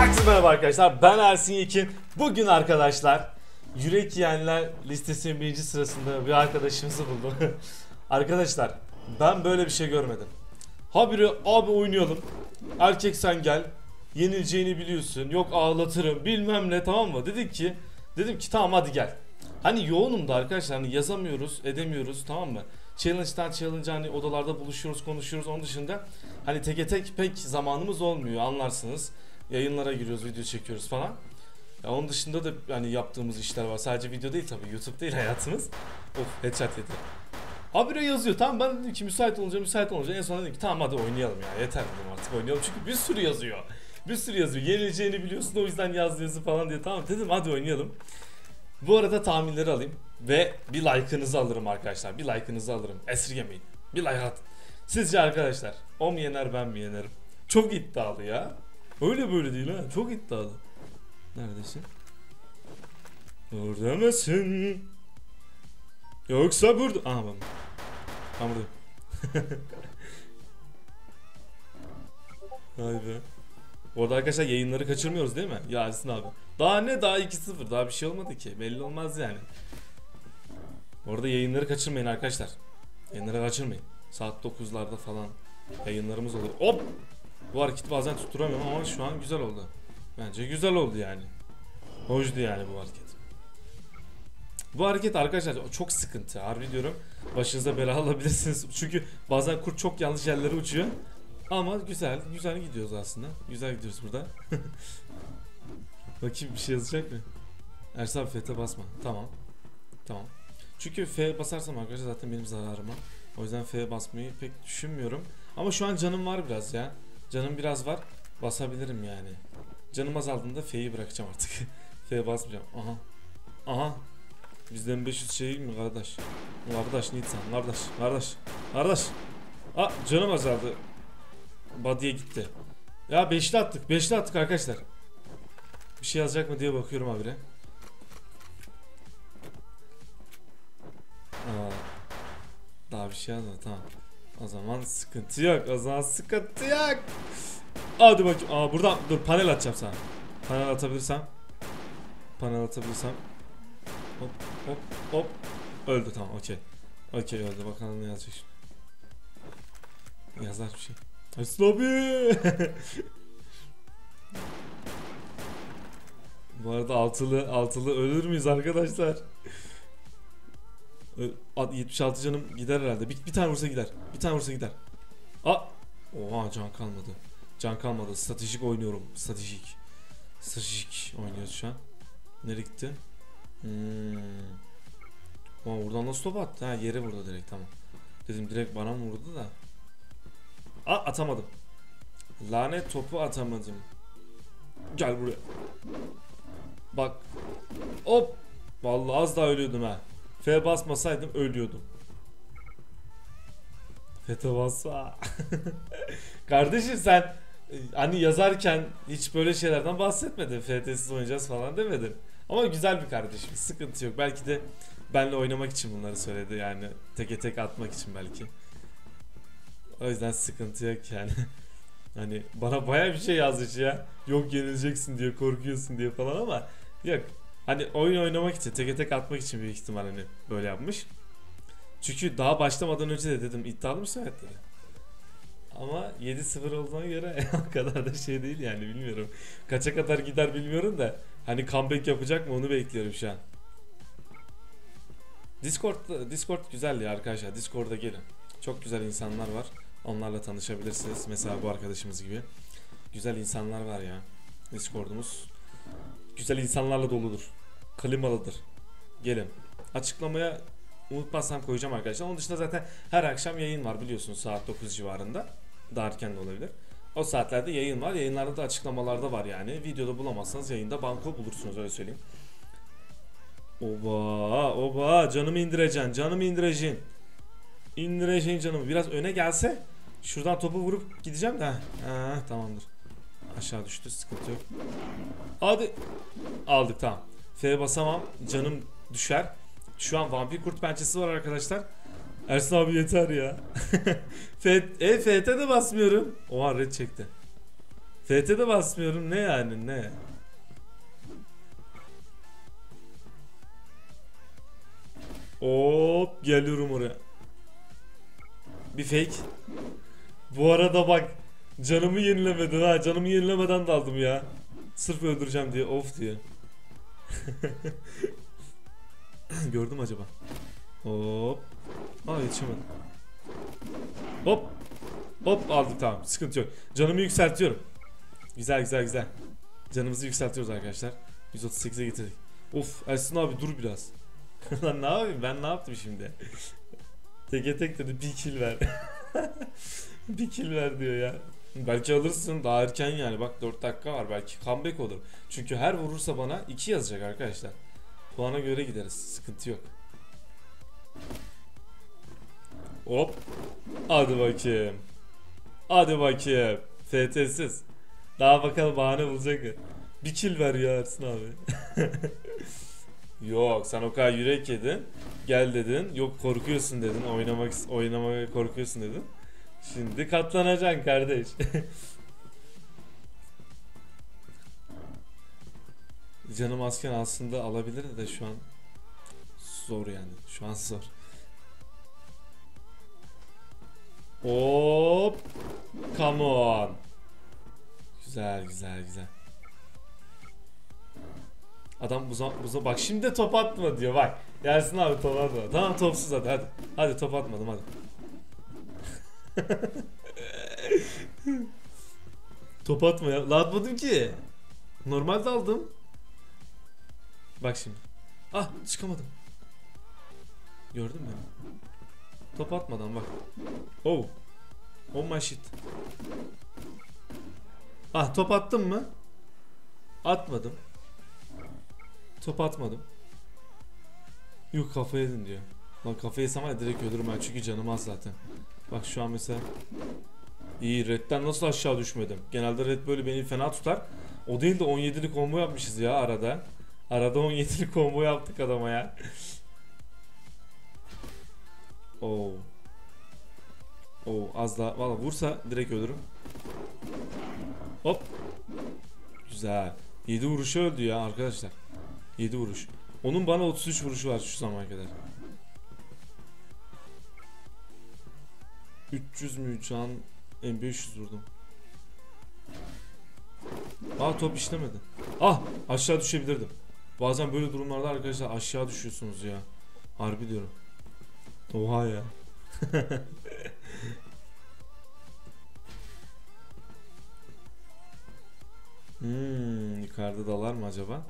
Herkese merhaba arkadaşlar, ben Ersin Yekin. Bugün arkadaşlar yürek yiyenler listesinin 1. sırasında bir arkadaşımızı buldum. Arkadaşlar ben böyle bir şey görmedim. Habire abi oynayalım, erkek sen gel, yenileceğini biliyorsun, yok ağlatırım bilmem ne, tamam mı? Dedim ki tamam hadi gel. Hani yoğunum da arkadaşlar, hani yazamıyoruz edemiyoruz, tamam mı? Challenge'dan challenge, hani odalarda buluşuyoruz konuşuyoruz, onun dışında hani teke tek pek zamanımız olmuyor, anlarsınız. Yayınlara giriyoruz, video çekiyoruz falan. Ya onun dışında da hani yaptığımız işler var. Sadece video değil tabii, YouTube değil hayatımız. Of, headshot dedi. Habire yazıyor, tamam ben dedim ki müsait olunca en son dedim ki tamam hadi oynayalım ya, yeter dedim artık oynayalım. Çünkü bir sürü yazıyor. Yenileceğini biliyorsun o yüzden yazı falan diye, tamam dedim hadi oynayalım. Bu arada tahminleri alayım ve bir like'ınızı alırım arkadaşlar. Bir like'ınızı alırım, esirgemeyin. Bir like at. Sizce arkadaşlar o mu yener ben mi yenerim? Çok iddialı ya. Öyle böyle değil ha, çok iddialı. Neredesin? Orada mısın? Yoksa burada... Aha ben buradayım. Vay be. Bu arada arkadaşlar yayınları kaçırmıyoruz değil mi? Ya Ersin abi. Daha 2-0, daha bir şey olmadı ki. Belli olmaz yani. Bu arada yayınları kaçırmayın arkadaşlar. Yayınları kaçırmayın. Saat 9'larda falan yayınlarımız oluyor. Hop! Bu hareketi bazen tutturamıyorum ama şu an güzel oldu. Bence güzel oldu yani. Hoşdu yani bu hareket. Bu hareket arkadaşlar çok sıkıntı. Harbi diyorum, başınıza bela alabilirsiniz. Çünkü bazen kurt çok yanlış yerlere uçuyor. Ama güzel gidiyoruz aslında. Güzel gidiyoruz burada. Bakayım bir şey yazacak mı? Ersin abi F'ye basma. Tamam. Çünkü F'ye basarsam arkadaşlar zaten benim zararıma. O yüzden F'ye basmayı pek düşünmüyorum. Ama şu an canım var biraz ya. Canım biraz var, basabilirim yani. Canım azaldığında F'yi bırakacağım artık. F'ye basmayacağım. Aha. Bizden 500 şey mi kardeş? Kardeş. Ah, canım azaldı. Body'ye gitti. Ya beşli attık arkadaşlar. Bir şey yazacak mı diye bakıyorum habire. Daha bir şey yazmadı, tamam. O zaman sıkıntı yok. Hadi bak. Buradan dur, panel atacağım sana. Panel atabilirsem. Hop. Öldü, tamam okey. Okey öldü, bakalım ne yazacak şimdi. Yazar bir şey. Sloppy. Bu arada altılı ölür müyüz arkadaşlar? 76 canım gider herhalde. Bir tane vursa gider. Oha, can kalmadı. Stratejik oynuyoruz şu an. Nereye gitti? Oha, buradan nasıl top attı? Ha, yere vurdu direkt, tamam. Dedim direkt bana mı vurdu da? Atamadım. Lanet topu atamadım. Gel buraya. Bak. Hop. Vallahi az daha ölüyordum ha. F basmasaydım ölüyordum. F'ye bassa. Kardeşim sen hani yazarken hiç böyle şeylerden bahsetmedin. F'siz oynayacağız falan demedin. Ama güzel bir kardeşim. Sıkıntı yok. Belki de benle oynamak için bunları söyledi. Yani teke tek atmak için belki. O yüzden sıkıntı yok yani. Hani bana bayağı bir şey yazmış ya. Yok yenileceksin diye, korkuyorsun diye falan ama yok. Hani oyun oynamak için, teke tek atmak için büyük ihtimal hani böyle yapmış. Çünkü daha başlamadan önce de dedim iddialı mısın evet dedi. Ama 7-0 olduğuna göre o kadar da şey değil yani, bilmiyorum. Kaça kadar gider bilmiyorum da hani comeback yapacak mı onu bekliyorum şu an. Discord güzel ya arkadaşlar. Discord'a gelin. Çok güzel insanlar var. Onlarla tanışabilirsiniz. Mesela bu arkadaşımız gibi. Güzel insanlar var ya. Discord'umuz güzel insanlarla doludur. Klimalıdır. Gelin. Açıklamaya unutmazsam koyacağım arkadaşlar. Onun dışında zaten her akşam yayın var biliyorsunuz, saat 9 civarında. Daha erken de olabilir. O saatlerde yayın var. Yayınlarda da açıklamalarda var yani. Videoda bulamazsanız yayında banko bulursunuz, öyle söyleyeyim. Oba canımı indireceksin. İndireceğin canımı. Biraz öne gelse şuradan topu vurup gideceğim de. Tamamdır. Aşağı düştü, sıkıntı yok. Hadi. Aldık, tamam. F'ye basamam, canım düşer. Şu an vampir kurt pençesi var arkadaşlar. Ersin abi yeter ya. F'ye de basmıyorum. Oha, red çekti. TT'de basmıyorum, ne yani, ne? Hop, geliyorum oraya. Bir fake. Bu arada bak, canımı yenilemedin ha, canımı yenilemeden daldım ya. Sırf öldüreceğim diye, of diye. Gördüm acaba. Hop. Aa, yetişemedim. Hop. Hop, aldık, tamam, sıkıntı yok. Canımı yükseltiyorum. Güzel güzel güzel. Canımızı yükseltiyoruz arkadaşlar. 138'e getirdik. Of Ersin abi dur biraz. Lan ne yapayım, ben ne yaptım şimdi? Teke tek dedi, bir kill ver. Bir kill ver diyor ya. Belki alırsın daha erken yani, bak 4 dakika var, belki comeback olur. Çünkü her vurursa bana 2 yazacak arkadaşlar. Puana göre gideriz, sıkıntı yok. Hop. Hadi bakayım. Hadi bakayım. FT'siz. Daha bakalım bahane bulacak mı? Bir kill ver ya Ersin abi. Yok, sen o kadar yürek yedin. Gel dedin. Yok, korkuyorsun dedin. Oynamaya korkuyorsun dedin. Şimdi katlanacaksın kardeş. Canım azken aslında alabilir de şu an zor yani. Şu an zor. Hop. Come on. Güzel güzel güzel. Adam buza bak, şimdi top atma diyor bak. Ersin abi top atma. Tamam, topsuz hadi hadi. Hadi top atmadım hadi. Top atma ya. La atmadım ki. Normalde aldım. Bak şimdi. Ah, çıkamadım. Gördün mü? Top atmadan bak. Oh. Oh my shit. Ah, top attım mı? Atmadım. Top atmadım. Yok, kafaya yedin diyor. Lan kafaya yesem hadi direkt ölürüm ben, çünkü canım az zaten. Bak şu an mesela. İyi, redden nasıl aşağı düşmedim. Genelde red böyle beni fena tutar. O değil de 17'lik combo yapmışız ya arada. Arada 17'lik combo yaptık adama ya. Oo. Oo, az daha. Valla vursa direkt ölürüm. Hop. Güzel. 7 vuruşu öldü ya arkadaşlar. 7 vuruş. Onun bana 33 vuruşu var şu zamana kadar. 300 mü şu an? 500 vurdum. Aa, top işlemedi. Ah, aşağı düşebilirdim. Bazen böyle durumlarda arkadaşlar aşağı düşüyorsunuz ya. Harbi diyorum. Oha ya. Yukarıda dalar mı acaba?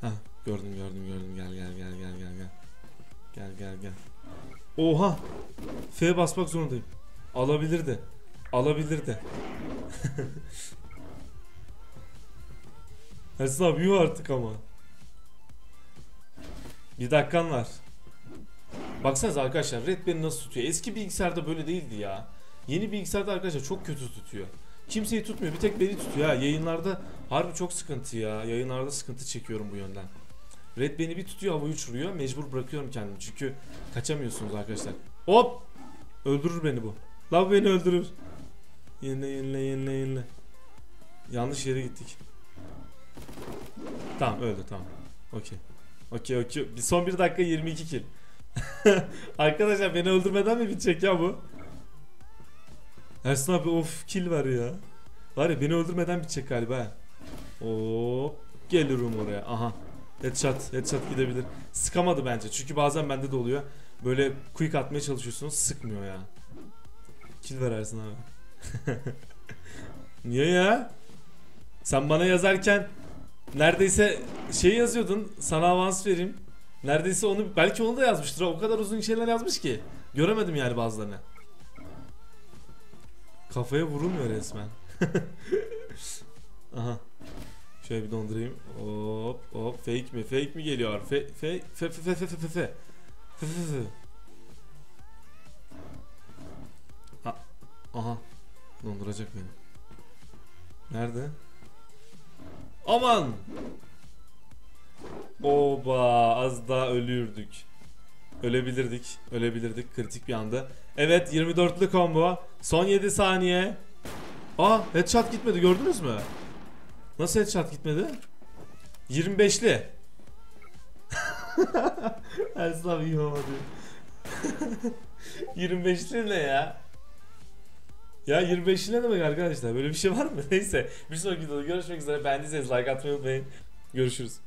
Heh, gördüm, gel. Oha, F basmak zorundayım. Alabilirdi. Ersin abi yuh artık ama. Bir dakikan var. Baksanıza arkadaşlar, red beni nasıl tutuyor. Eski bilgisayarda böyle değildi ya. Yeni bilgisayarda arkadaşlar çok kötü tutuyor. Kimseyi tutmuyor, bir tek beni tutuyor ha. Yayınlarda harbi çok sıkıntı ya. Yayınlarda sıkıntı çekiyorum bu yönden. Red beni bir tutuyor, havayı uçuruyor. Mecbur bırakıyorum kendimi çünkü kaçamıyorsunuz arkadaşlar. Hop! Öldürür beni bu. Lan beni öldürür. Yenile. Yanlış yere gittik. Tamam, öldü, tamam. Okey. Son 1 dakika 22 kill. Arkadaşlar beni öldürmeden mi bitecek ya bu? Ersin abi of, kill var ya. Var ya, beni öldürmeden bitecek galiba. Hop, gelirim oraya. Aha. Headshot gidebilir. Sıkamadı bence. Çünkü bazen bende de oluyor. Böyle quick atmaya çalışıyorsunuz, sıkmıyor ya. Kill ver Ersin abi. Niye ya? Sen bana yazarken neredeyse şey yazıyordun. Sana avans vereyim. Neredeyse onu, belki onu da yazmıştır. O kadar uzun şeyler yazmış ki göremedim yani bazılarını. Kafaya vurulmuyor resmen. Aha. Şöyle bir dondurayım. Hop. Fake mi geliyor? Fe. Aha. Donduracak beni. Nerede? Aman. Oba, az daha ölürdük. Ölebilirdik kritik bir anda. Evet, 24'lü combo. Son 7 saniye. Aa, headshot gitmedi, gördünüz mü? Nasıl headshot gitmedi? 25'li. Ersin abi yiyemedi. 25'li ne ya? Ya 25'li ne demek arkadaşlar? Böyle bir şey var mı? Neyse, bir sonraki videoda görüşmek üzere. Beğendiyseniz like atmayı unutmayın. Görüşürüz.